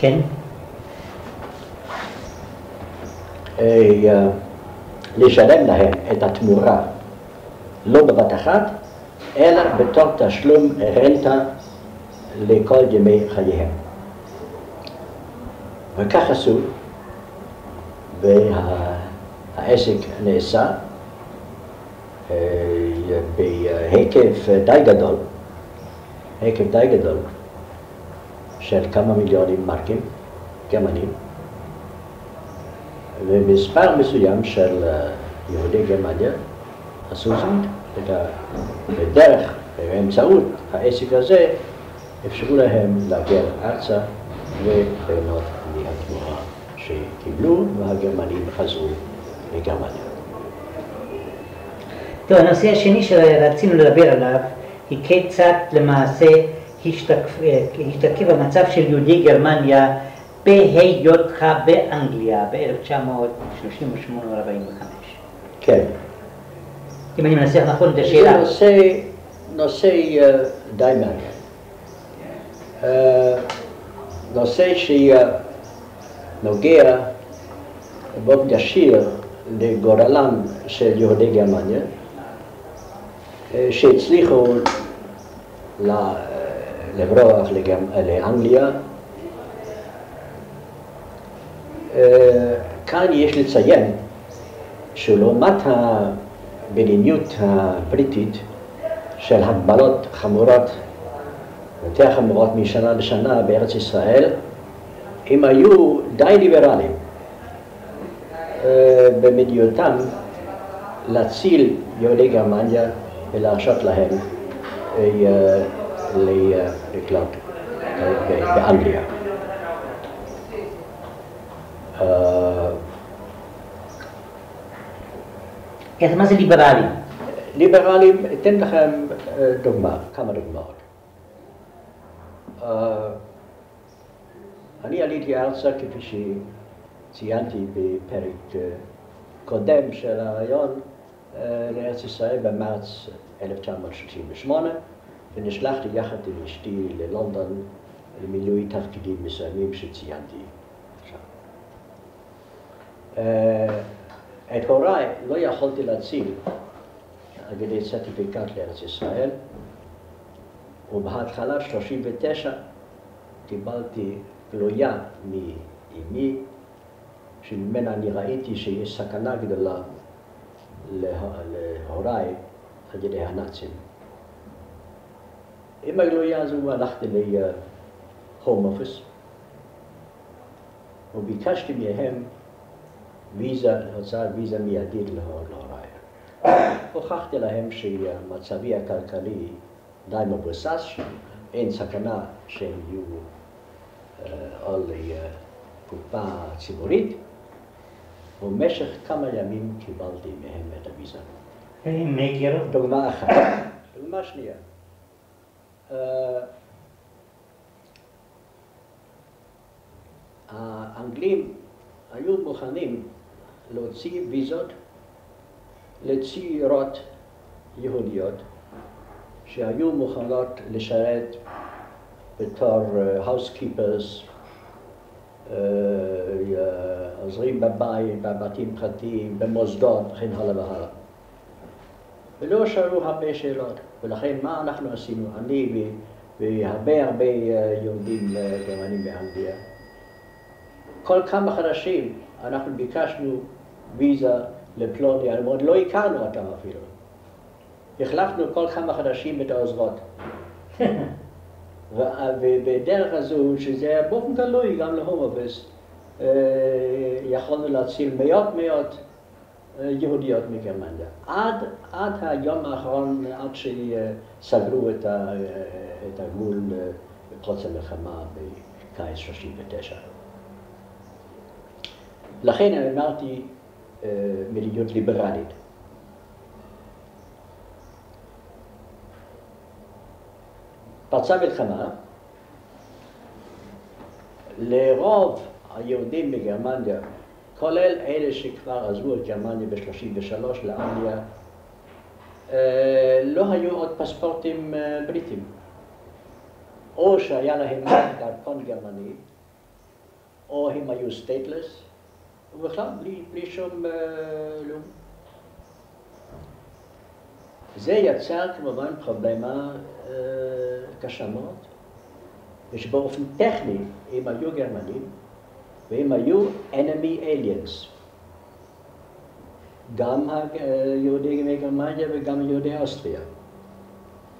Ken? לשלם להם את התמורה, לא בבת אחת, אלא בתור תשלום רנטה לכל ימי חייהם. וכך עשו, והעסק נעשה בהיקף די גדול, של כמה מיליונים מרקים, גרמנים, ומספר מסוים של יהודי גרמניה עשו זאת, בדרך, באמצעות העסק הזה, אפשרו להם להגיע ארצה וליהנות מהתמורה שקיבלו, והגרמנים חזרו לגרמניה. טוב, הנושא השני שרצינו לדבר עליו היא כיצד למעשה השתקף המצב של יהודי גרמניה בהיותך באנגליה ב-1938-45. כן. אם אני מנסח נכון את השאלה. זה נושא די מעניין. נושא שנוגע באופן ישיר לגורלם של יהודי גרמניה, שהצליחו לברוח לאנגליה. כאן יש לציין שלעומת המדיניות הבריטית של הגבלות חמורות, יותר חמורות משנה לשנה בארץ ישראל, הם היו די ליברליים במדיניותם להציל יהודי גרמניה ולהרשות להם לקלוט באנגליה. מה זה ליברלים? ליברלים, אתן לכם דוגמה, כמה דוגמאות. אני עליתי ארצה, כפי שציינתי בפרק קודם של הרעיון, לארץ ישראל במרץ 1938, ונשלחתי יחד עם אשתי ללונדון למילוי תפקידים מסוימים שציינתי. את הוריי לא יכולתי להציל על ידי סרטיפיקט לארץ ישראל, ובהתחלה 39 קיבלתי גלויה מאמי, שממנה אני ראיתי שיש סכנה גדולה להוריי על ידי הנאצים. עם הגלויה הזו הלכתי להום אופיס וביקשתי מהם ויזה, הוצאת ויזה מיידית להוריי. הוכחתי להם שמצבי הכלכלי די מבוסס, אין סכנה שהם יהיו על קופה ציבורית, ובמשך כמה ימים קיבלתי מהם את הויזה. הם הגיעו? דוגמה אחת. דוגמה שנייה. האנגלים היו מוכנים להוציא ויזות לצעירות יהודיות שהיו מוכנות לשרת בתור housekeepers, עוזרים בבית, בבתים פרטיים, במוסדות וכן הלאה והלאה. ולא שאלו הרבה שאלות, ולכן מה אנחנו עשינו, אני והרבה יהודים גרמנים באנגליה. כל כמה חודשים אנחנו ביקשנו ויזה לפלוניה, למרות לא הכרנו אותם אפילו. החלפנו כל כמה חודשים את העוזרות. ובדרך הזו, שזה היה באופן גלוי גם להומוביס, יכולנו להציל מאות יהודיות מגרמניה. עד היום האחרון, עד שסגרו את הגבול בפרוץ המלחמה בקיץ 39. לכן אמרתי מדיניות ליברלית. פרצה מלחמה, לרוב היהודים בגרמניה, כולל אלה שכבר עזבו את גרמניה ב-33 לאנגליה, לא היו עוד פספורטים בריטים, או שהיה להם דרכון גרמני, or he might use staples ובכלל בלי שום לאום. זה יצר כמובן פרובלמה קשה מאוד, ושבאופן טכני הם היו גרמנים והם היו enemy aliens. גם היהודים מגרמניה וגם יהודי אוסטריה,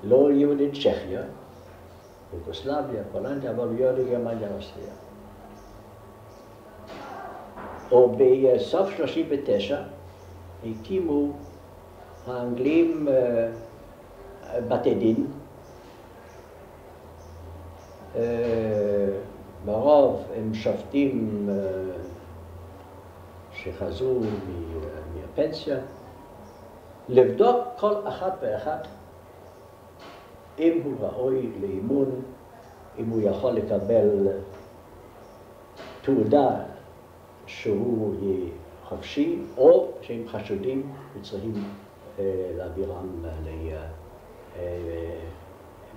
לא יהודי צ'כיה, יוגוסלביה, פולניה, אבל יהודי גרמניה ואוסטריה. או בסוף 39 הקימו האנגלים בתי דין, ברוב הם שופטים שחזרו מהפנסיה, לבדוק כל אחת ואחת אם הוא ראוי לאימון, אם הוא יכול לקבל תעודה שהוא חופשי, או שהם חשודים וצריכים להעבירם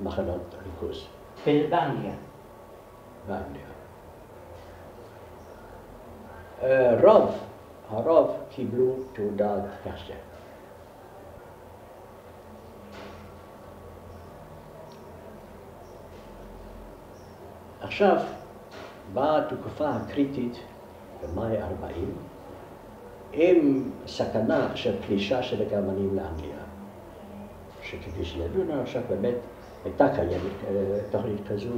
למחנות ריכוז. באנגליה. באנגליה. הרוב קיבלו תעודת קשה. עכשיו, באה התקופה הקריטית במאי 40, עם סכנה של פלישה של הגרמנים לאנגליה, שכפי שידענו עכשיו באמת הייתה קיימת תוכנית כזו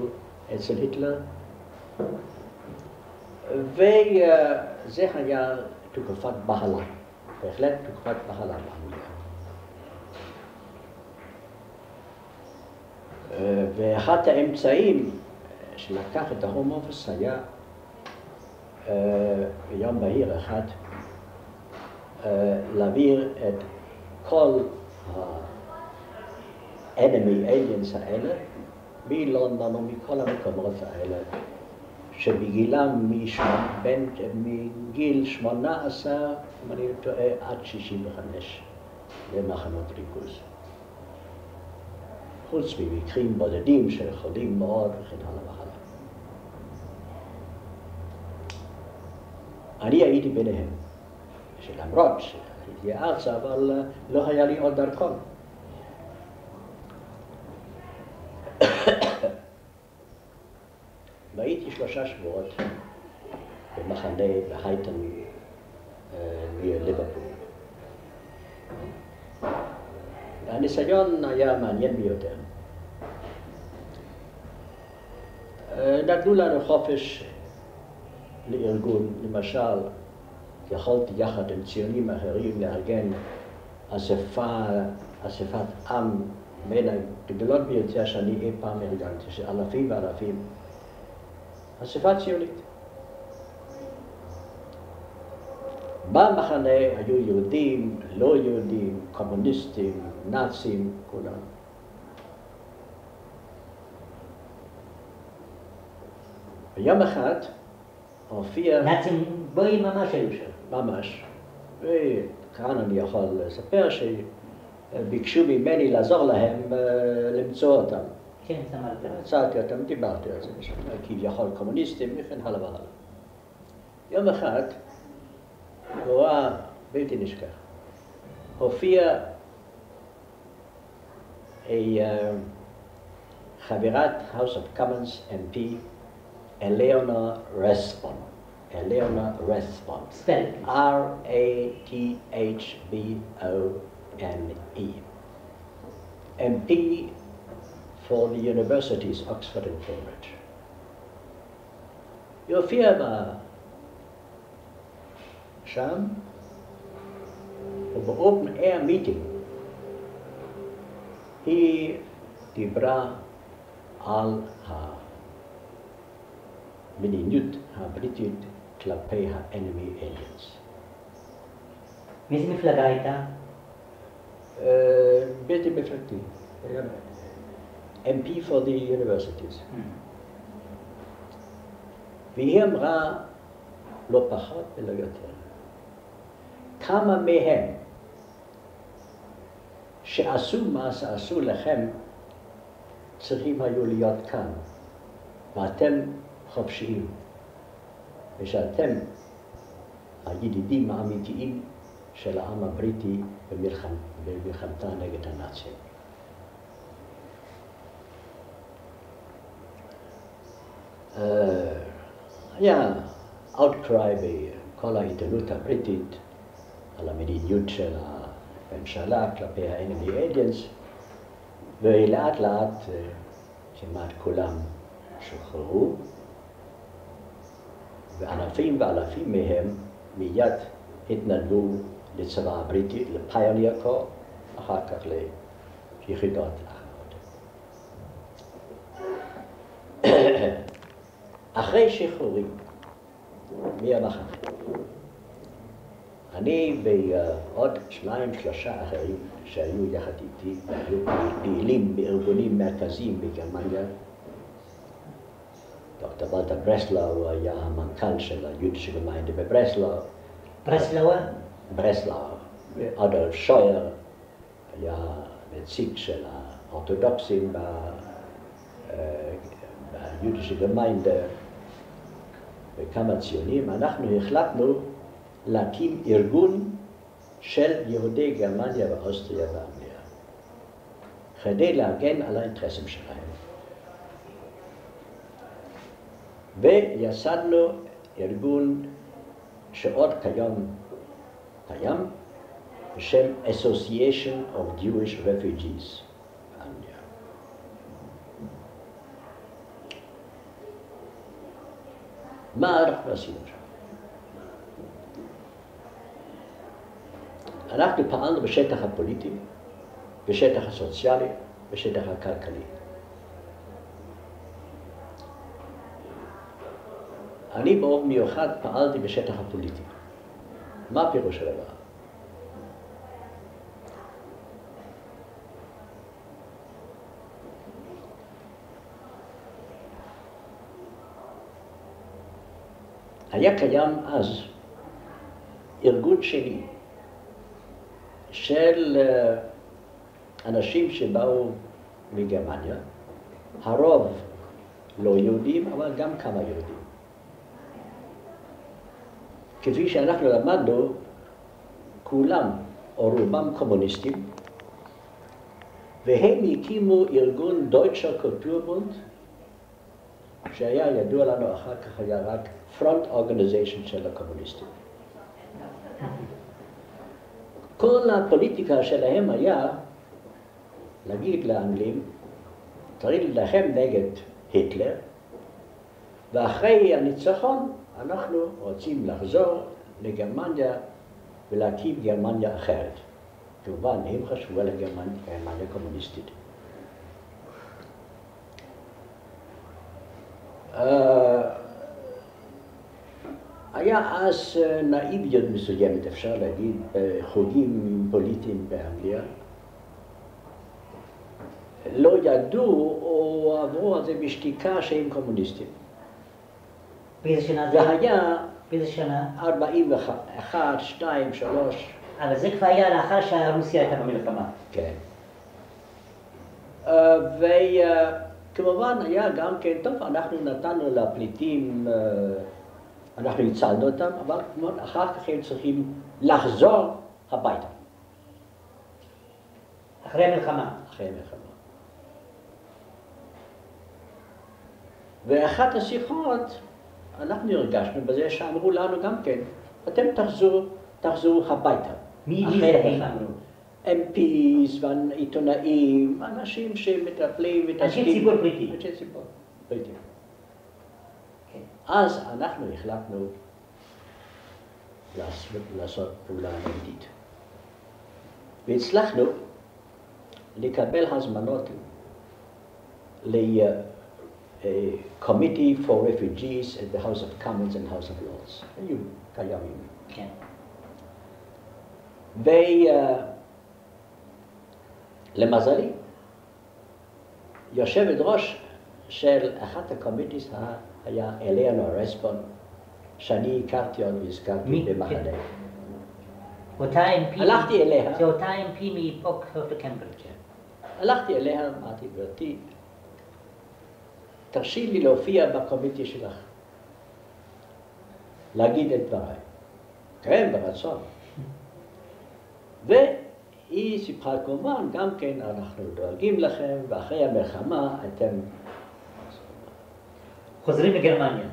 אצל היטלר, וזה היה תקופת בהלה, בהחלט תקופת בהלה באנגליה. ואחד האמצעים שלקח את ההום אופס היה ביום בהיר אחד להעביר את כל ה-enemy aliens האלה מלונדון ומכל המקומות האלה שבגילם מגיל 18, אם אני טועה, עד 65 למחנות ריכוז. חוץ ממקרים בודדים שיכולים מאוד וכן הלאה וכן הלאה. אני הייתי ביניהם, שלמרות שהייתי ארצה, אבל לא היה לי עוד דרכון. והייתי 3 שבועות במחנה בהייטן מליברפול. הניסיון היה מעניין ביותר. נתנו לנו חופש לארגון, למשל, יכולתי יחד עם ציונים אחרים לארגן אספת עם בין הגדולות ביותר שאני אי פעם ארגנתי, של אלפים ואלפים, אספה ציונית. במחנה היו יהודים, לא יהודים, קומוניסטים, נאצים, כולם. ויום אחד הופיע... נאצים בואי ממש היו שם. ממש. וכאן אני יכול לספר שביקשו ממני לעזור להם למצוא אותם. כן, אמרתי. מצאתי אותם, דיברתי על זה, כביכול קומוניסטים וכן הלאה והלאה. יום אחד גורל בלתי נשכח. הופיע חברת House of Commons MP, אלאונור רספון. אלאונור רספון. R-A-T-H-B-O-N-E. MP for the universities, Oxford and Cambridge. היא הופיעה שם, ובאופן אייר מיטינג היא דיברה על המדיניות הבריטית כלפי ה-enemy aliens. מאיזה מפלגה הייתה? בלתי מפלגתי, MP for the universities. והיא אמרה לא פחות ולא יותר. כמה מהם שעשו מה שעשו לכם צריכים היו להיות כאן, ואתם חופשיים. ושאתם הידידים האמיתיים של העם הבריטי במלחמתה נגד הנאצים. היה outcry בכל העיתונות הבריטית על המדיניות של הממשלה כלפי ה-enemy agents, ולאט לאט כמעט כולם שוחררו, ואלפים ואלפים מהם מיד התנדבו לצבא הבריטי, לפיוניר קור, אחר כך ליחידות אחרות. אחרי שחרורים מהמחנה, אני ועוד שניים-שלושה אחרים שהיו יחד איתי, היו פעילים בארגונים מרכזיים בגרמניה. דוקטור ולטר ברסלאו היה המנכ"ל של היודש גמיינדה בברסלאו. ברסלאו? ברסלאו. אדולף שוייר היה נציג של האורתודוקסים ביודש גמיינדה, וכמה ציונים. אנחנו החלטנו להקים ארגון של יהודי גרמניה ואוסטריה ואנגליה, כדי להגן על האינטרסים שלהם. ויסדנו ארגון שעוד כיום קיים, בשם Association of Jewish Refugees באנגליה. מה אנחנו עשינו שם? אנחנו פעלנו בשטח הפוליטי, בשטח הסוציאלי, בשטח הכלכלי. אני באופן מיוחד פעלתי בשטח הפוליטי. מה פירוש הדבר? היה קיים אז ארגון שני של אנשים שבאו מגרמניה, הרוב לא יהודים, אבל גם כמה יהודים. כפי שאנחנו למדנו, כולם או רובם קומוניסטים, והם הקימו ארגון דויטשר קולטורבונד, שהיה ידוע לנו אחר כך היה רק פרונט אורגניזיישן של הקומוניסטים. כל הפוליטיקה שלהם היה להגיד לאנגלים, צריך ללחם נגד היטלר, ואחרי הניצחון אנחנו רוצים לחזור לגרמניה ולהקים גרמניה אחרת. כמובן, הם חשבו על גרמניה קומוניסטית. היה אז נאיביות מסוימת, אפשר להגיד, בחוגים פוליטיים באנגליה. לא ידעו או עברו על זה בשתיקה שהם קומוניסטים. באיזה שנה זה? והיה... באיזה שנה? 41, 2, 3... אבל זה כבר היה לאחר שהרוסיה הייתה במלחמה. כן. וכמובן היה גם כן, טוב, אנחנו נתנו לפליטים... אנחנו הצלנו אותם, אבל אחר כך הם צריכים לחזור הביתה. אחרי המלחמה. אחרי המלחמה. ואחת השיחות, אנחנו הרגשנו בזה שאמרו לנו גם כן, אתם תחזרו הביתה. מי זה? MPs ועיתונאים, אנשים שמטפלים ותשקיעים. אנשי ציבור בריטי. אנשי ציבור בריטי. אז אנחנו החלטנו לעשות פעולה נגדית. והצלחנו לקבל הזמנות ל-Committee for Refugees at the House of Commons and House of Lords. היו קיימים. כן. ולמזלי, יושבת ראש של אחת הקומיטיס היה אליאנור רספון, שאני הכרתי עוד והזכרתי במחנה. אותה MP... הלכתי אליה. זה אותה MP מאוקספורד קמברידג'. הלכתי אליה, אמרתי, גברתי, תרשי לי להופיע בקומיטי שלך. להגיד את דבריי. כן, ברצון. והיא סיפרה כמובן, גם כן אנחנו דואגים לכם, ואחרי המלחמה אתם... חוזרים לגרמניה.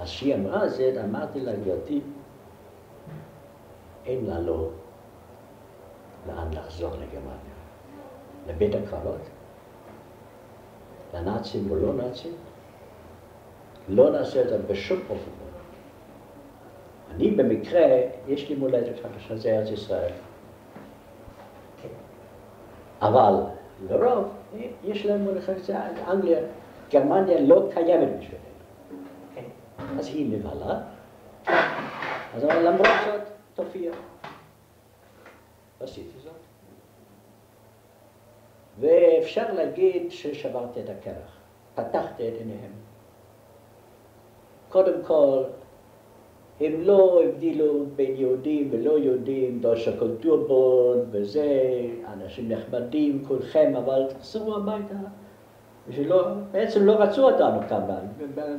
אז כשהיא אמרה זאת, אמרתי לה, גברתי, אין לה לא לאן לחזור לגרמניה, לבית הקברות, לנאצים ולא נאצים. לא נעשה את זה בשום אופן. אני במקרה, יש לי מולדת חדשה, זה ארץ ישראל. אבל לרוב, יש להם מולדת חדשה, אנגליה, גרמניה לא קיימת בשבילנו. אז היא נבהלה, אז אמרה, למרות זאת, תופיע. עשיתי זאת. ואפשר להגיד ששברתי את הקרח, פתחתי את עיניהם. קודם כל, הם לא הבדילו בין יהודים ולא יהודים, דושה קולטורבון וזה, אנשים נחמדים, כולכם, אבל תחזרו הביתה. בעצם לא רצו אותנו כמובן,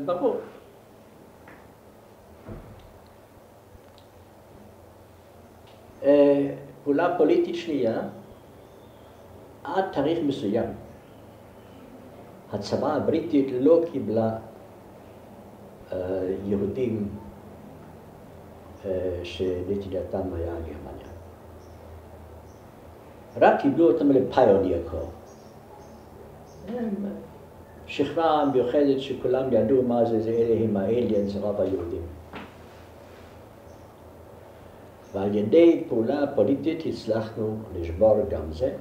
ברור. פעולה פוליטית שנייה, עד תאריך מסוים, הצבא הבריטית לא קיבלה יהודים שנתידתם היה גרמניה. רק קיבלו אותם לפיוניר קור. שכבה מיוחדת שכולם ידעו מה זה, זה אלה הם האליאנס, זה רב היהודים. ועל ידי פעולה פוליטית הצלחנו לשבור גם זה,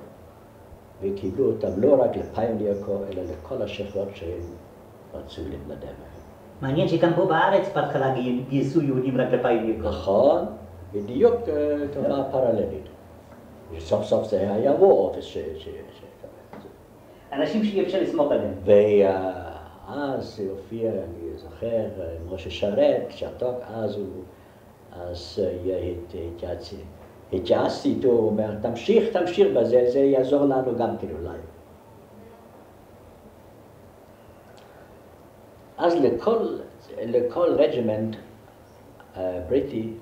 וקיבלו אותם לא רק לפיוניר קור, אלא לכל השכבות שהם רצו להתנדב להם. מעניין שגם פה בארץ בהתחלה גייסו יהודים רק לפיוניר קור. נכון, בדיוק תופעה פרללית. סוף סוף זה היה אופס ש... אנשים שאי אפשר לסמוך עליהם. ואז הופיע, אני זוכר, משה שרת, שתוק, אז הוא... אז התייעצתי איתו, הוא אומר, תמשיך בזה, זה יעזור לנו גם כן אולי. אז לכל רג'ימנט בריטי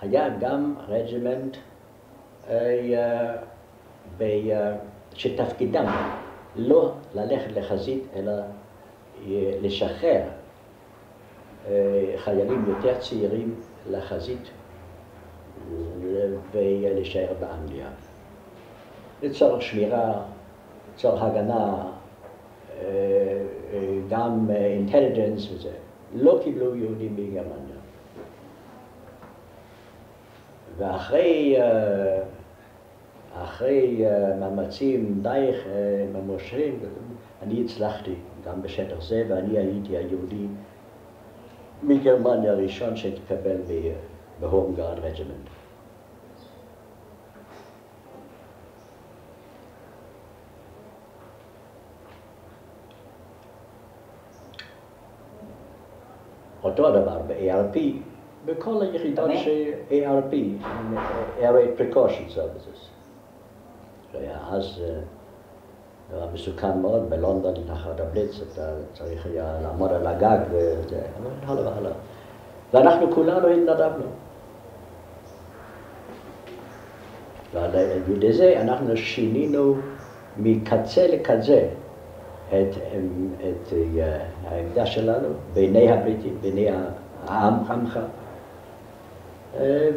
היה גם רג'ימנט שתפקידם לא ללכת לחזית אלא לשחרר חיילים יותר צעירים לחזית ולהישאר באנגליה. לצורך שמירה, לצורך הגנה, גם אינטליג'נס וזה, לא קיבלו יהודים בגרמניה. ואחרי מאמצים די ממושכים, אני הצלחתי גם בשטח זה, ואני הייתי היהודי מגרמניה הראשון שהתקבל בהום גארד רג'ימנט. אותו הדבר ב-ARP, בכל היחידות ש-ARP, Air Raid Precaution Services. אז זה היה מסוכן מאוד, בלונדון לאחר הבליץ, אתה צריך היה לעמוד על הגג וזה, אבל הלאה והלאה. ואנחנו כולנו התנדבנו. ועל ידי זה אנחנו שינינו מקצה לקצה את העמדה שלנו, בעיני הבריטים, בעיני עמך,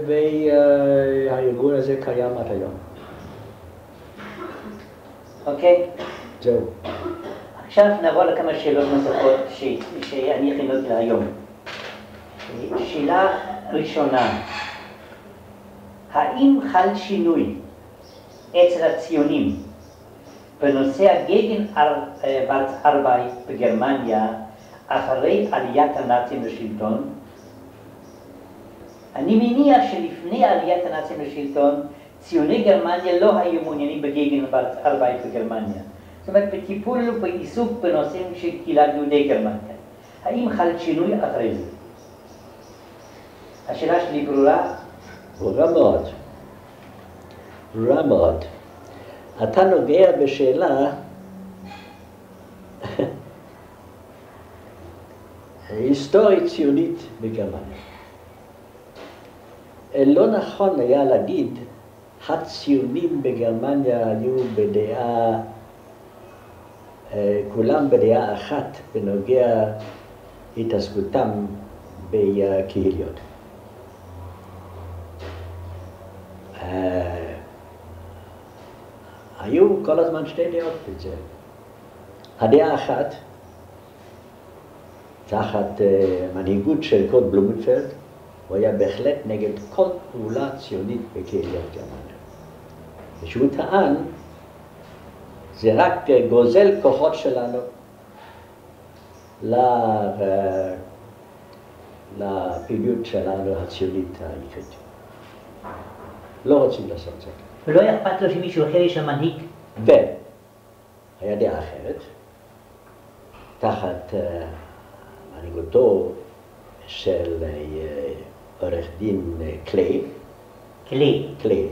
והארגון הזה קיים עד היום. אוקיי? זהו. עכשיו נעבור לכמה שאלות נוספות שאני הכנתי להיום. שאלה ראשונה, האם חל שינוי אצל הציונים בנושא הגגן ארבעי בגרמניה אחרי עליית הנאצים לשלטון? אני מניח שלפני עליית הנאצים לשלטון ציוני גרמניה לא היו מעוניינים בגגן ארבעי בגרמניה. זאת אומרת, בטיפול ובעיסוק בנושאים של קהילת יהודי גרמניה. האם חל שינוי אחרי זה? השאלה שלי ברורה? ברורה מאוד. ברורה מאוד. אתה נוגע בשאלה היסטורית ציונית בגרמניה. לא נכון היה להגיד, הציונים בגרמניה היו בדעה, כולם בדעה אחת בנוגע התעסקותם בקהילות. היו כל הזמן שתי דעות בזה. הדעה אחת, תחת מנהיגות של קורט בלומנפלד, הוא היה בהחלט נגד כל פעולה ציונית בקהילת גרמניה. ושהוא טען, זה רק גוזל כוחות שלנו לפעילות שלנו הציונית העיקרית. לא רוצים לעשות את זה. ולא היה אכפת לו שמישהו אחר יש המנהיג? והיה דעה אחרת, תחת מנהיגותו של עורך דין קליי. קליי. קליי.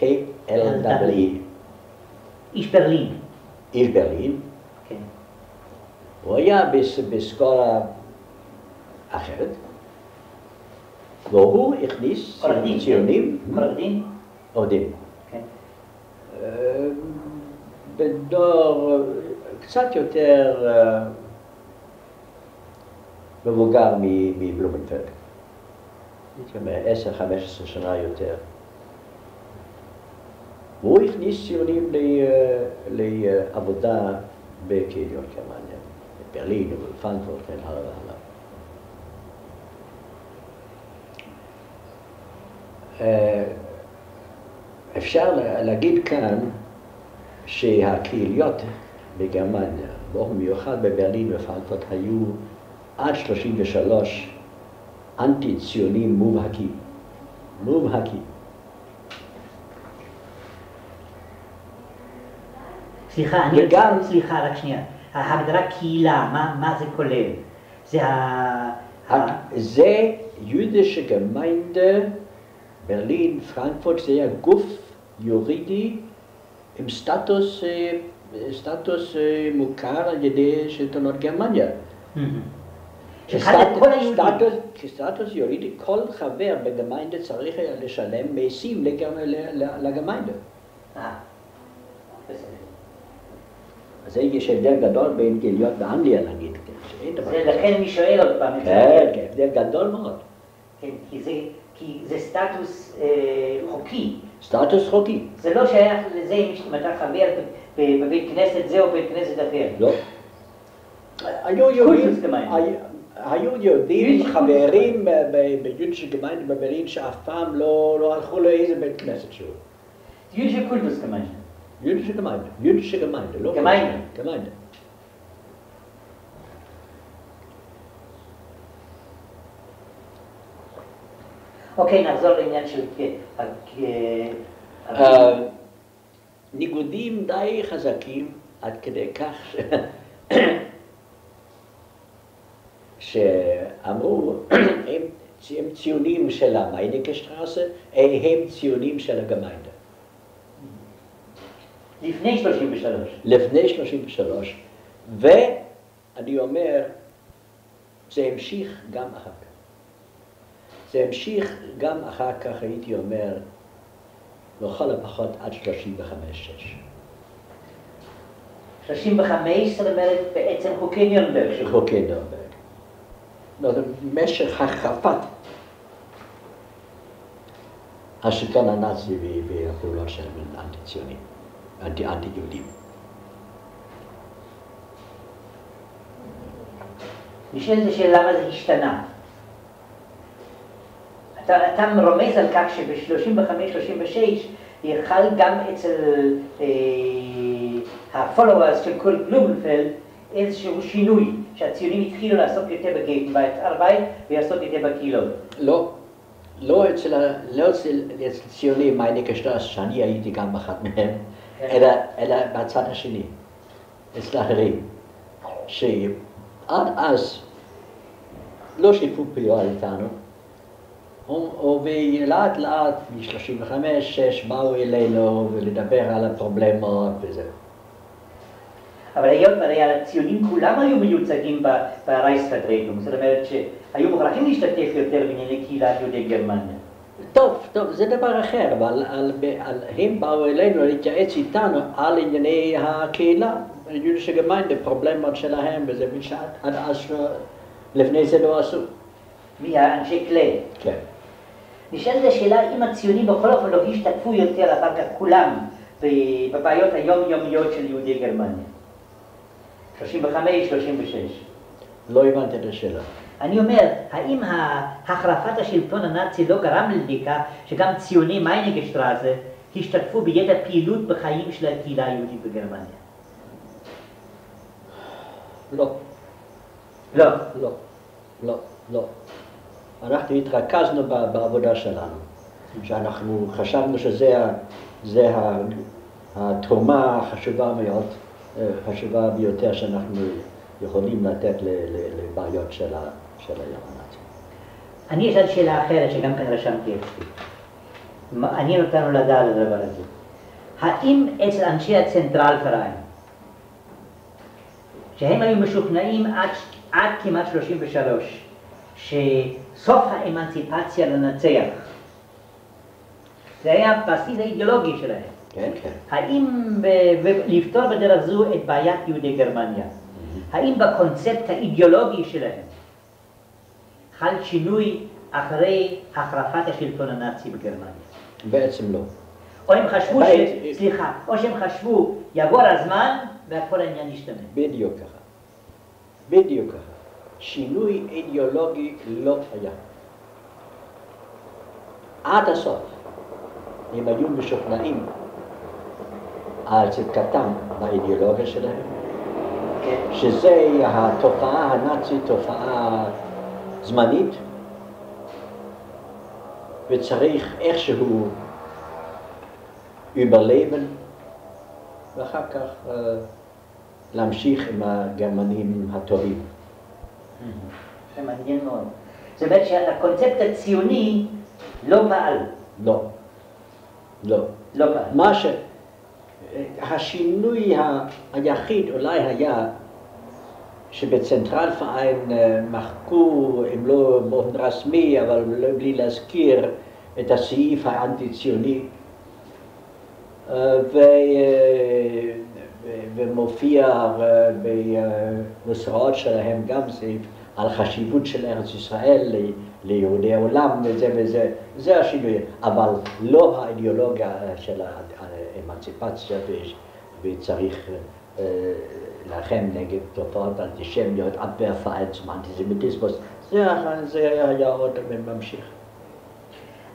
K-L-W-E. איש ברלין. איש ברלין. כן. הוא היה בסקולה אחרת, והוא הכניס ציונים. עורך דין. עורך דין. כן. בדור קצת יותר מבוגר מבלומנפלד, הייתי אומר 10-15 שנה יותר. והוא הכניס ציונים לעבודה בקהילות גרמניה, בברלין ובפרנקפורט והלאה והלאה. אפשר להגיד כאן שהקהילות בגרמניה, באופן מיוחד בברלין ובפרנקפורט, היו עד 33 אנטי-ציונים מובהקים. מובהקים. סליחה, אני וגם... רוצה, סליחה, רק שנייה. ההגדרה קהילה, מה זה כולל? זה ה... זה יהודische Gemeinde, ברלין, פרנקפורט, זה היה גוף יורידי עם סטטוס, מוכר על ידי שלטונות גרמניה. כסטטוס יורידי, כל חבר בגמיינדה צריך לשלם מיסים לגמיינדה. אז יש הבדל גדול בין קהילות באנגליה, נגיד. זה לכן אני שואל עוד פעם. כן, הבדל גדול מאוד. כן, כי זה סטטוס חוקי. סטטוס חוקי. זה לא שייך לזה אם אתה חבר בבית כנסת זה או בבית כנסת אחר. לא. היו יהודים חברים ביודשי גמיינדה בברלין שאף פעם לא הלכו לאיזה בית כנסת שהוא. יודשי קולטוס גמיינדה. יודשי גמיינדה, לא גמיינדה. אוקיי, נחזור לעניין של... ניגודים די חזקים עד כדי כך שאמרו, הם ציונים של המייניקשטרסה, הם ציונים של הגמיינדה. לפני 33. לפני 33, ואני אומר, זה המשיך גם אחר כך. זה המשיך גם אחר כך, הייתי אומר, לכל הפחות עד 35-6. 35 זאת אומרת בעצם חוקי נירנברג. חוקי נירנברג. משך החרפת השלטון הנאצי והפעולות של האנטי-ציונים, האנטי-יהודים. נשאלת השאלה למה זה השתנה. אתה מרומז על כך שב-35-36 יחל גם אצל הפולוורס של קורט בלומנפלד איזשהו שינוי, שהציונים התחילו לעסוק יותר בגטארבייט ולעסוק יותר בקהילות. לא, לא אצל ציוני מייניקשטרס, שאני הייתי גם אחת מהם, אלא בצד השני, אצל אחרים, שעד אז לא שיתפו פעולה איתנו, ולאט לאט מ-35-6 באו אלינו ולדבר על הפרובלמות וזה. אבל היות הציונים כולם היו מיוצגים ברייסטאג, זאת אומרת שהיו מוכרחים להשתתף יותר בענייני קהילת יהודי גרמניה. טוב, זה דבר אחר, אבל הם באו אלינו להתייעץ איתנו על ענייני הקהילה, יהודי גרמניה, פרובלמות שלהם, וזה משעת עד אז לפני זה לא עשו. מי האנשי כלי? כן. נשאלת השאלה אם הציונים בכל אופן לא השתתפו יותר אחר כך כולם בבעיות היומיומיות של יהודי גרמניה. 35, 36. לא הבנתי את השאלה. אני אומר, האם החרפת השלטון הנאצי לא גרם לכך שגם ציוני מיינגשטראזה השתתפו ביתר פעילות בחיים של הקהילה היהודית בגרמניה? לא. לא. לא. לא. לא. אנחנו התרכזנו בעבודה שלנו, שאנחנו חשבנו שזה התרומה החשובה מאוד, החשובה ביותר שאנחנו יכולים לתת לבעיות של היוונית. אני אשאל שאלה אחרת שגם כאן רשמתי אצלי. מעניין אותנו לדעת את הדבר הזה. האם אצל אנשי הצנטרלפריים, שהם היו משוכנעים עד כמעט 33, שסוף האמנציפציה לנצח, זה היה הבסיס האידיאולוגי שלהם. כן, כן. האם, ולפתור בדרך זו את בעיית יהודי גרמניה, האם בקונספט האידיאולוגי שלהם חל שינוי אחרי החרפת השלטון הנאצי בגרמניה? בעצם לא. או הם חשבו או שהם חשבו, יעבור הזמן והכל העניין ישתנה. בדיוק ככה. בדיוק ככה. שינוי אידיאולוגי לא היה. עד הסוף הם היו משוכנעים על צדקתם באידיאולוגיה שלהם, שזה התופעה הנאצית, תופעה זמנית, וצריך איכשהו überleben, ואחר כך להמשיך עם הגרמנים הטובים. זה מעניין מאוד. זאת אומרת שהקונספט הציוני לא פעל. לא. לא. לא פעל. מה השינוי היחיד אולי היה שבצנטרלפארין מחקו, אם לא באופן רשמי, אבל בלי להזכיר את הסעיף האנטי-ציוני, ומופיע במסרעות שלהם גם סעיף על חשיבות של ארץ ישראל ליהודי העולם וזה וזה, זה השינוי, אבל לא האידיאולוגיה של האמנציפציה וצריך להילחם נגד תופעות אנטישמיות, אבוורפאלצים, אנטיסמיטיזמוס, זה היה עוד ממשיך.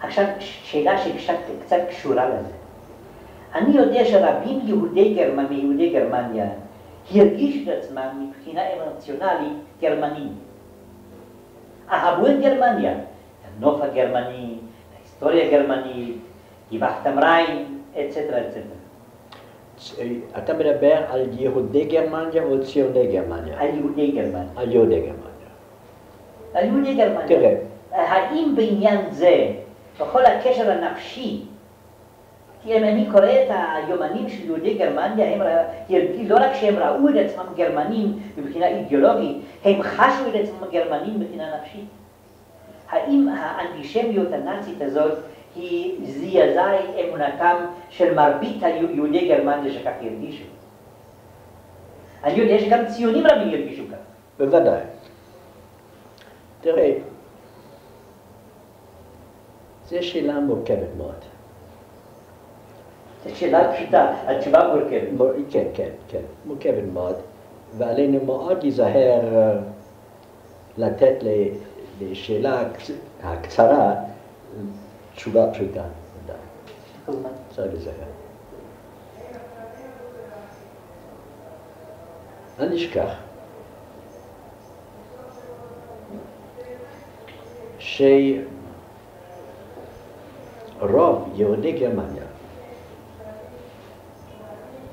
עכשיו שאלה שקצת קשורה לזה. אני יודע שרבים מיהודי גרמניה הרגישו את עצמם מבחינה אמוציונלית גרמנים. אהבו את גרמניה, הנוף הגרמני, ההיסטוריה הגרמנית, גבעת המריין, etc. אתה מדבר על יהודי גרמניה או ציוני גרמניה? על יהודי גרמניה. על יהודי גרמניה. על יהודי גרמניה. תראה. האם בעניין זה, בכל הקשר הנפשי, כי אם אני קורא את היומנים של יהודי גרמניה, לא רק שהם ראו את עצמם גרמנים מבחינה אידיאולוגית, הם חשו את עצמם גרמנים מבחינה נפשית. האם האנטישמיות הנאצית הזאת היא זעזעה את אמונתם של מרבית יהודי גרמניה שכך הרגישו? אני יודע שגם ציונים רבים הרגישו כך. בוודאי. תראה, זו שאלה מורכבת מאוד. זו שאלה פשוטה, התשובה מורכבת. כן, כן, כן, מורכבת מאוד, ועלינו מאוד להיזהר לתת לשאלה הקצרה תשובה פשוטה. צריך להיזהר. אני אשכח שרוב יהודי גרמניה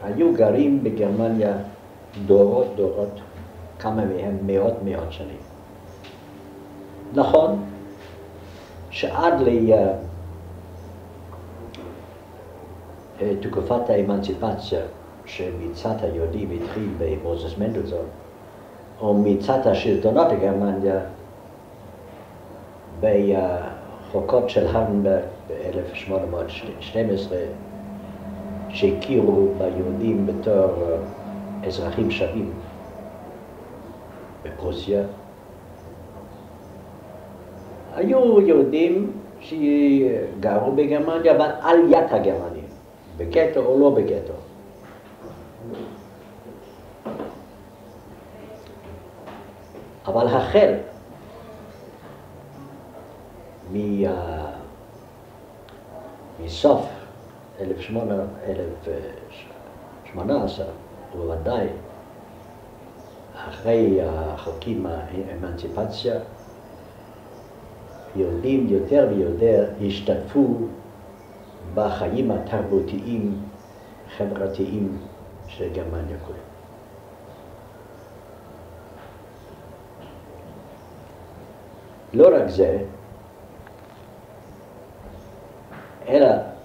היו גרים בגרמניה דורות דורות, כמה מהם מאות שנים. נכון שעד לתקופת האמנציפציה שמצד היהודים התחיל במוזס מנדלסון, או מצד השלטונות הגרמניה בחוקות של הרנברג ב-1812 שהכירו ביהודים בתור אזרחים שווים בפרוסיה. היו יהודים שגרו בגרמניה, אבל על יד הגרמנים, בגטו או לא בגטו. אבל החל מסוף 1818, ובוודאי אחרי החוקים האמנציפציה, יהודים יותר ויותר השתתפו בחיים התרבותיים, חברתיים של גרמניה כולה. לא רק זה, אלא